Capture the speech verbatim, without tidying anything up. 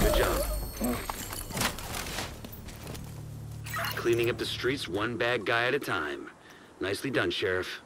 Good job. Cleaning up the streets one bad guy at a time. Nicely done, Sheriff.